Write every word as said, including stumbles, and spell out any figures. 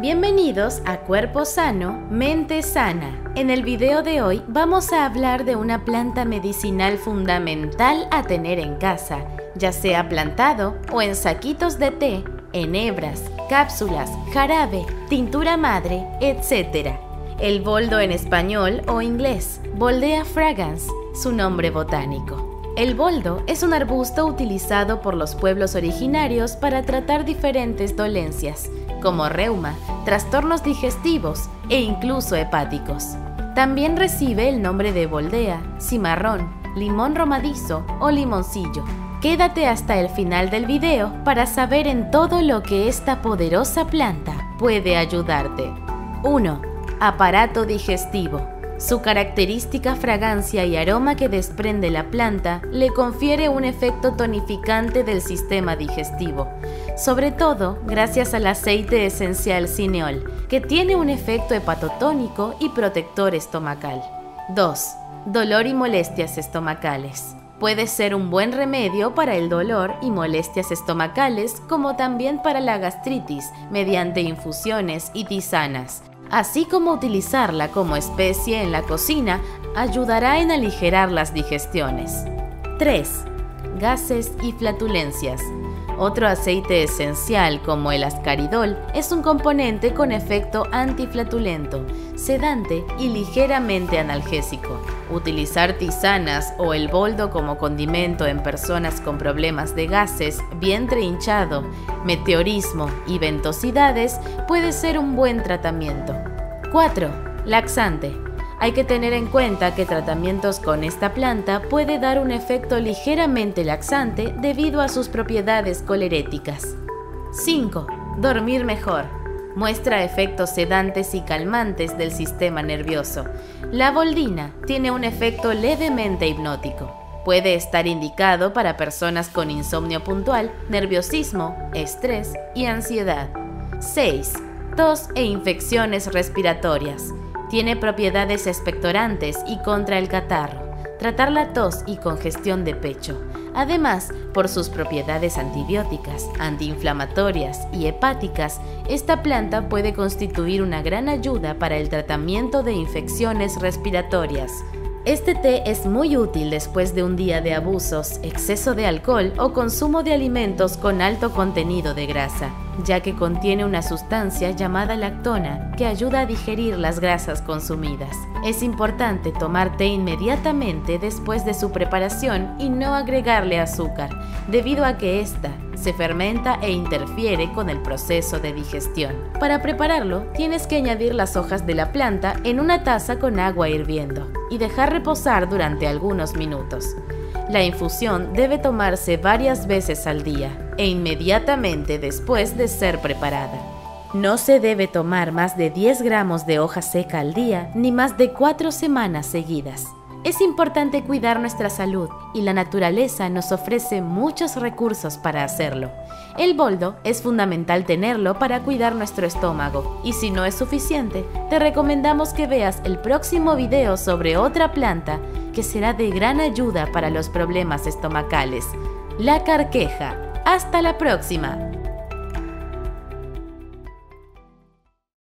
Bienvenidos a Cuerpo sano, mente sana. En el video de hoy vamos a hablar de una planta medicinal fundamental a tener en casa, ya sea plantado o en saquitos de té, en hebras, cápsulas, jarabe, tintura madre, etcétera. El boldo en español o inglés, Boldea fragans, su nombre botánico. El boldo es un arbusto utilizado por los pueblos originarios para tratar diferentes dolencias, como reuma, trastornos digestivos e incluso hepáticos. También recibe el nombre de boldea, cimarrón, limón romadizo o limoncillo. Quédate hasta el final del video para saber en todo lo que esta poderosa planta puede ayudarte. uno. Aparato digestivo. Su característica fragancia y aroma que desprende la planta le confiere un efecto tonificante del sistema digestivo, sobre todo gracias al aceite esencial Cineol, que tiene un efecto hepatotónico y protector estomacal. dos. Dolor y molestias estomacales. Puede ser un buen remedio para el dolor y molestias estomacales, como también para la gastritis, mediante infusiones y tisanas. Así como utilizarla como especie en la cocina ayudará en aligerar las digestiones. tres. Gases y flatulencias. Otro aceite esencial como el ascaridol es un componente con efecto antiflatulento, sedante y ligeramente analgésico. Utilizar tisanas o el boldo como condimento en personas con problemas de gases, vientre hinchado, meteorismo y ventosidades puede ser un buen tratamiento. cuatro. Laxante. Hay que tener en cuenta que tratamientos con esta planta puede dar un efecto ligeramente laxante debido a sus propiedades coleréticas. cinco. Dormir mejor. Muestra efectos sedantes y calmantes del sistema nervioso. La boldina tiene un efecto levemente hipnótico. Puede estar indicado para personas con insomnio puntual, nerviosismo, estrés y ansiedad. seis. Tos e infecciones respiratorias. Tiene propiedades expectorantes y contra el catarro, tratar la tos y congestión de pecho. Además, por sus propiedades antibióticas, antiinflamatorias y hepáticas, esta planta puede constituir una gran ayuda para el tratamiento de infecciones respiratorias. Este té es muy útil después de un día de abusos, exceso de alcohol o consumo de alimentos con alto contenido de grasa, ya que contiene una sustancia llamada lactona que ayuda a digerir las grasas consumidas. Es importante tomar té inmediatamente después de su preparación y no agregarle azúcar, debido a que ésta se fermenta e interfiere con el proceso de digestión. Para prepararlo, tienes que añadir las hojas de la planta en una taza con agua hirviendo y dejar reposar durante algunos minutos. La infusión debe tomarse varias veces al día e inmediatamente después de ser preparada. No se debe tomar más de diez gramos de hoja seca al día ni más de cuatro semanas seguidas. Es importante cuidar nuestra salud y la naturaleza nos ofrece muchos recursos para hacerlo. El boldo es fundamental tenerlo para cuidar nuestro estómago y si no es suficiente, te recomendamos que veas el próximo video sobre otra planta que será de gran ayuda para los problemas estomacales, la carqueja. ¡Hasta la próxima!